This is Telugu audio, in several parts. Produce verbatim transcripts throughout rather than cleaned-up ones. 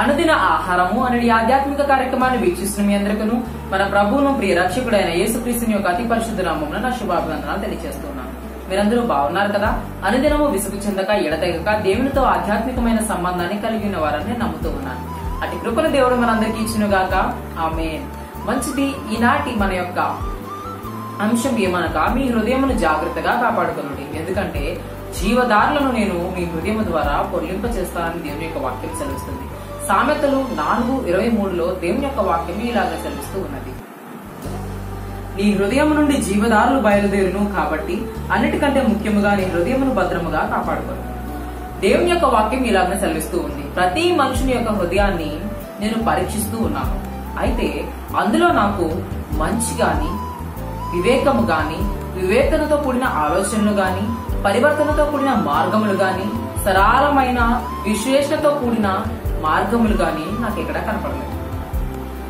అనుదిన ఆహారము అనే ఈ ఆధ్యాత్మిక కార్యక్రమాన్ని వీక్షిస్తున్న మీ అందరికను మన ప్రభువును ప్రియ రక్షకుడైన యేసుక్రీస్తుని యొక్క అతి పరిశుద్ధ నామమున నా శుభాభివందనాలు తెలియజేస్తున్నాను. మీరందరూ బాగున్నారు కదా? అనుదినము విసుగు చెందక ఎడతెగక దేవునితో ఆధ్యాత్మికమైన సంబంధాన్ని కలిగి ఉన్న వారని నమ్ముతూ ఉన్నాను. అటు కృపల దేవుడు మనందరికీ ఇచ్చునుగాక. ఆమేన్. మంచిది. ఈనాటి మన యొక్క అంశం ఏమనగా మీ హృదయమును జాగ్రత్తగా కాపాడుకునండి, ఎందుకంటే జీవదారులను నేను మీ హృదయం ద్వారా పొల్లింప చేస్తానని దేవుని యొక్క వాక్యం సెలవిస్తుంది. సామెతలు నాలుగు ఇరవై మూడులో దేవుని యొక్క వాక్యం ఇలాగా సెలవిస్తూ ఉన్నది: నీ హృదయం నుండి జీవదారులు బయలుదేరును, కాబట్టి అన్నిటికంటే ముఖ్యముగా నీ హృదయమును భద్రముగా కాపాడుకోను. దేవుని యొక్క వాక్యం ఇలాగ సెలవిస్తూ ఉంది, ప్రతి మనుషుని యొక్క హృదయాన్ని నేను పరీక్షిస్తూ ఉన్నాను, అయితే అందులో నాకు మంచి గాని వివేకము గాని వివేచనతో కూడిన ఆలోచనలు గాని పరివర్తనతో కూడిన మార్గములు గాని సరళమైన విశ్లేషణతో కూడిన మార్గములు గాని నాకు ఇక్కడ కనపడలేదు.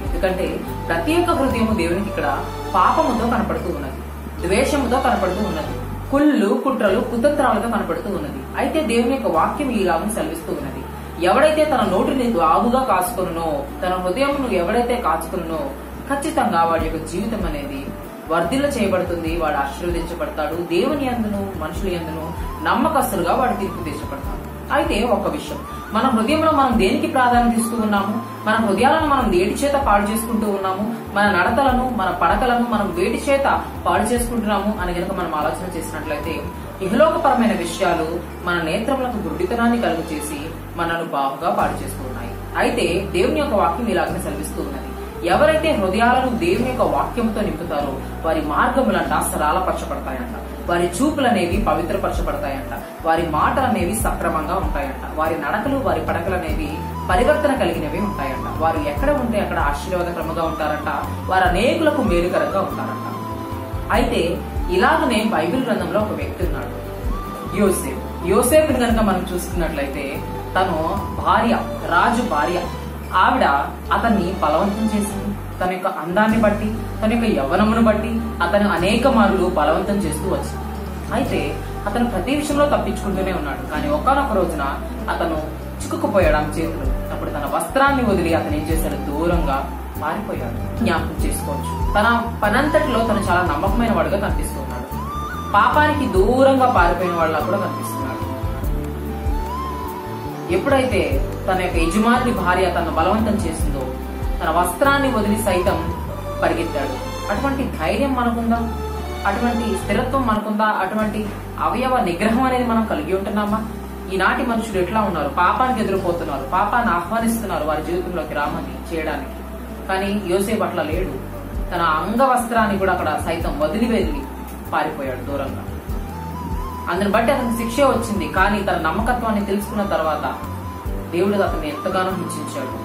ఎందుకంటే ప్రతి ఒక్క హృదయము దేవునికి ఇక్కడ పాపముతో కనపడుతూ ఉన్నది, ద్వేషముతో కనపడుతూ ఉన్నది, కుళ్ళు కుట్రలు కుతంత్రాలతో కనపడుతూ ఉన్నది. అయితే దేవుని యొక్క వాక్యం ఈలాగను సెలవిస్తూ ఉన్నది, ఎవడైతే తన నోటిని బాగుగా కాచుకున్నో తన హృదయమును ఎవడైతే కాచుకున్నో ఖచ్చితంగా వాడి యొక్క జీవితం అనేది వర్ధిల్ల చేయబడుతుంది, వాడు ఆశీర్వదించబడతాడు, దేవుని యందును మనుషుల యందును నమ్మకస్తులుగా వాడు తీర్పు తీర్చబడతాడు. అయితే ఒక విషయం, మన హృదయంలో మనం దేనికి ప్రాధాన్యత ఇస్తూ ఉన్నాము? మన హృదయాలను మనం వేటి చేత పాడు చేసుకుంటూ ఉన్నాము? మన నడతలను మన పడకలను మనం వేటి చేత పాడు చేసుకుంటున్నాము అని గనక మనం ఆలోచన చేసినట్లయితే ఇహలోకపరమైన విషయాలు మన నేత్రములకు గుడ్డితనాన్ని కలుగు చేసి మనను బాగుగా పాడు చేస్తూ ఉన్నాయి. అయితే దేవుని యొక్క వాక్యం ఇలాగనే సెలవిస్తూ ఉన్నది, ఎవరైతే హృదయాలను దేవుని యొక్క వాక్యంతో నింపుతారో వారి మార్గములంట సరళపరచబడతాయంట, వారి చూపులనేవి పవిత్రపరచబడతాయంట, వారి మాటలనేవి సక్రమంగా ఉంటాయంట, వారి నడకలు వారి పడకలనేవి పరివర్తన కలిగినవి ఉంటాయంట, వారు ఎక్కడ ఉంటే అక్కడ ఆశీర్వాదకరంగా ఉంటారంట, వారు అనేకులకు మేలుకరంగా ఉంటారంట. అయితే ఇలాగనే బైబిల్ గ్రంథంలో ఒక వ్యక్తి ఉన్నాడు, యోసేపు. యోసేపుని కనుక మనం చూసుకున్నట్లయితే తను భార్య, రాజు భార్య, ఆవిడ అతన్ని బలవంతం చేసింది. తన యొక్క అందాన్ని బట్టి తన యొక్క యవ్వనమును బట్టి అతను అనేక మార్లు బలవంతం చేస్తూ వచ్చింది. అయితే అతను ప్రతి విషయంలో తప్పించుకుంటూనే ఉన్నాడు, కానీ ఒకనొక రోజున అతను చిక్కుకుపోయాడు ఆమె చేతులు. అప్పుడు తన వస్త్రాన్ని వదిలి అతను ఏం చేశాడు, దూరంగా పారిపోయాడు. జ్ఞాపకం చేసుకోవచ్చు, తన పనంతటిలో తను చాలా నమ్మకమైన వాడుగా కనిపిస్తూ ఉన్నాడు, పాపానికి దూరంగా పారిపోయిన వాళ్ళ కూడా కనిపిస్తున్నాడు. ఎప్పుడైతే తన యొక్క యజమాని భార్య తను బలవంతం చేసిందో తన వస్త్రాన్ని వదిలి సైతం పరిగెత్తాడు. అటువంటి ధైర్యం మనకుందా? అటువంటి స్థిరత్వం మనకుందా? అటువంటి అవయవ నిగ్రహం అనేది మనం కలిగి ఉంటున్నామా? ఈనాటి మనుషులు ఎట్లా ఉన్నారు? పాపానికి ఎదురుపోతున్నారు, పాపాన్ని ఆహ్వానిస్తున్నారు వారి జీవితంలోకి రామని చేయడానికి. కానీ యోసేపు అట్లా లేడు, తన అంగ వస్త్రాన్ని కూడా అక్కడ సైతం వదిలి వదిలి పారిపోయాడు దూరంగా. అందుని బట్టి అతనికి శిక్ష వచ్చింది, కానీ తన నమ్మకత్వాన్ని తెలుసుకున్న తర్వాత దేవుడు అతను ఎంతగానో హెచ్చించాడు,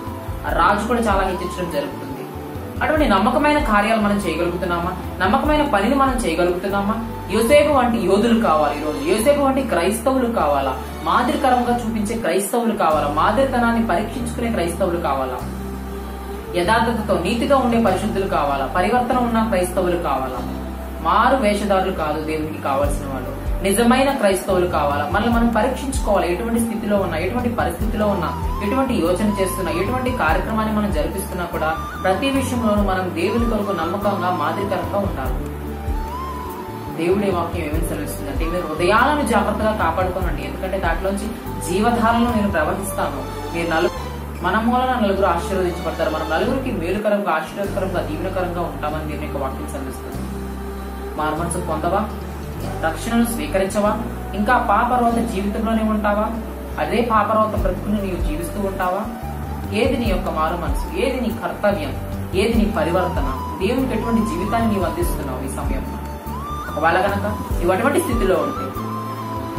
ఆ రాజు కూడా చాలా హెచ్చించడం జరుగుతుంది. అటువంటి నమ్మకమైన కార్యాలు మనం చేయగలుగుతున్నామా? నమ్మకమైన పనిని మనం చేయగలుగుతున్నామా? యోసేపు వంటి యోధులు కావాలి ఈరోజు, యోసేపు వంటి క్రైస్తవులు కావాలా, మాదిరికరంగా చూపించే క్రైస్తవులు కావాలా, మాదిరితనాన్ని పరీక్షించుకునే క్రైస్తవులు కావాలా, యథార్థతతో నీతిగా ఉండే పరిశుద్ధులు కావాలా, పరివర్తన ఉన్న క్రైస్తవులు కావాలా? మారు వేషధారులు కాదు దేవునికి కావాల్సిన వాళ్ళు, నిజమైన క్రైస్తవులు కావాలా. మనల్ని మనం పరీక్షించుకోవాలి, ఎటువంటి స్థితిలో ఉన్నా, ఎటువంటి పరిస్థితిలో ఉన్నా, ఎటువంటి యోచన చేస్తున్నా, ఎటువంటి కార్యక్రమాన్ని మనం జరిపిస్తున్నా కూడా ప్రతి విషయంలోనూ మనం దేవుని కొరకు నమ్మకంగా మాదిరికరంగా ఉండాలి. దేవుడి వాక్యం ఏమేమి సెలవిస్తుందంటే, మీరు హృదయాలను జాగ్రత్తగా కాపాడుకోనండి, ఎందుకంటే దాంట్లోంచి జీవధారలను నేను ప్రవహిస్తాను, మీరు నలు మన మూలన నలుగురు ఆశీర్వదించబడతారు, మనం నలుగురికి మేలుకరంగా ఆశీర్వదకరంగా దీవెనకరంగా ఉంటామని దేవుని యొక్క వాక్యం సెలవిస్తుంది. మార్మనసు పొందవా? రక్షణను స్వీకరించవా? ఇంకా పాపరోత జీవితంలోనే ఉంటావా? అదే పాపరోత బ్రతుకుని నీవు జీవిస్తూ ఉంటావా? ఏది నీ యొక్క మారు మనసు? ఏది నీ కర్తవ్యం? ఏది నీ పరివర్తన? దేవునికి ఎటువంటి జీవితాన్ని నీవు అందిస్తున్నావు ఈ సమయంలో? ఒకవేళ గనక నువ్వు అటువంటి స్థితిలో ఉంటే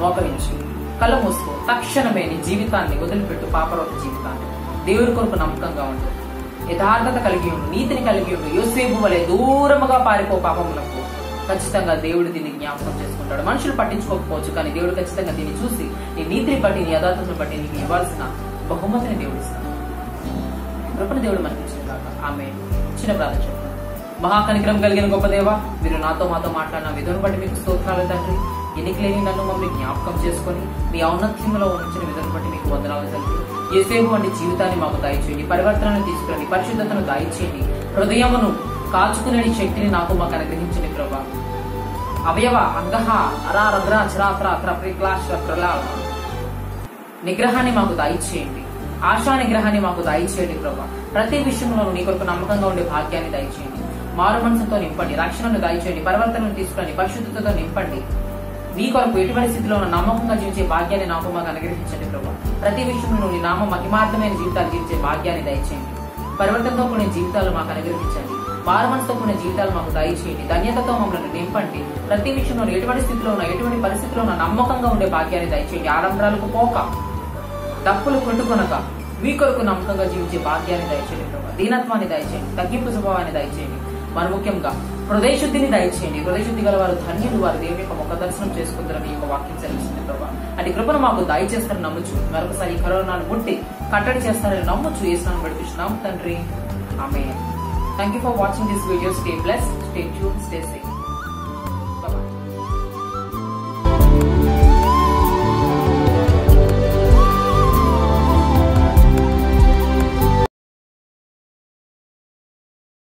మోకరించి కళ్ళు మూసుకో, తక్షణమే నీ జీవితాన్ని వదిలిపెట్టు, పాపరోత జీవితాన్ని. దేవుడి కొరకు నమ్మకంగా ఉండు, యథార్థత కలిగి ఉండు, నీతిని కలిగి ఉండు. యోసేపు వలె దూరముగా పారిపో పాపములకు. ఖచ్చితంగా దేవుడు దీన్ని జ్ఞాపకం చేసుకుంటాడు. మనుషులు పట్టించుకోకపోవచ్చు, కానీ దేవుడు ఖచ్చితంగా దీన్ని చూసి నీ నీతిని బట్టి నీ యథార్థతను బట్టి నీకు ఇవ్వాల్సిన బహుమతిని దేవుడు ఇస్తాడు. కృపను దేవుడు మనకి ఇచ్చిన కాక. ఆమె చిన్న ప్రార్థన చెప్తాను. మహాకనికరం కలిగిన గొప్ప దేవ, మీరు నాతో మాతో మాట్లాడిన విధులను బట్టి మీకు స్తోత్రాలు తండ్రి. ఎన్నికలేని నన్ను మమ్మల్ని జ్ఞాపకం చేసుకుని మీ ఔన్నత్యంలో ఉంచిన విధులను బట్టి మీకు వందనాలు తండ్రి. ఈ యేసేపువంటి జీవితాన్ని మాకు దయచేయండి, పరివర్తనను తీసుకురండి, పరిశుద్ధతను దయచేయండి, హృదయమును కాల్చుకునే శక్తిని నాకు మాకు అనుగ్రహించండి ప్రభా. అవయవ అంగహ అరా రద్ర చరాత్ర ప్రక్లా నిగ్రహాన్ని మాకు దయచేయండి, ఆశా నిగ్రహాన్ని మాకు దయచేయండి ప్రభా. ప్రతి విషయంలోనూ నీ కొరకు నమ్మకంగా ఉండే భాగ్యాన్ని దయచేయండి, మారు మనసుతో నింపండి, రక్షణను దయచేయండి, పరివర్తనను తీసుకురండి, పరిశుద్ధతతో నింపండి, నీ కొరకు ఎటువంటి స్థితిలో ఉన్న నమ్మకంగా జీవించే భాగ్యాన్ని నాకు మాకు అనుగ్రహించండి ప్రభా. ప్రతి విషయంలో నీ నామ మహిమార్థమైన జీవితాలు జీవించే భాగ్యాన్ని దయచేయండి, పరివర్తనతో కూడిన జీవితాలు మాకు అనుగ్రహించండి, మారు మనసుతో కూడిన జీవితాలు మాకు దయచేయండి, ధన్యతతో మమ్మల్ని నింపండి, ప్రతి విషయంలో ఎటువంటి స్థితిలో ఉన్న ఎటువంటి పరిస్థితిలో ఉన్న నమ్మకంగా ఉండే భాగ్యాన్ని దయచేయండి, ఆడంబరాలకు పోక తప్పులు కొట్టుకొనక మీ కొరకు నమ్మకంగా జీవించే భాగ్యాన్ని దయచేయండి ప్రభా. దీనత్వాన్ని దయచేయండి, తగ్గింపు స్వభావాన్ని దయచేయండి, మరి ముఖ్యంగా హృదయశుద్ధిని దయచేయండి. హృదయశుద్ధి గల వారు ధన్యులు, వారు దేవుని యొక్క ముఖ దర్శనం చేసుకుంటారని ఈ యొక్క వాక్యం జరిగిస్తుంది ప్రభా. అది కృపను మాకు దయచేస్తారని నమ్ముచు, మరొకసారి కరోనాను ముట్టి కట్టడి చేస్తారని నమ్ముచు యేసునామమున నడిపిస్తున్నాము తండ్రి, ఆమేన్. Thank you for watching this video. Stay blessed, stay tuned, stay safe.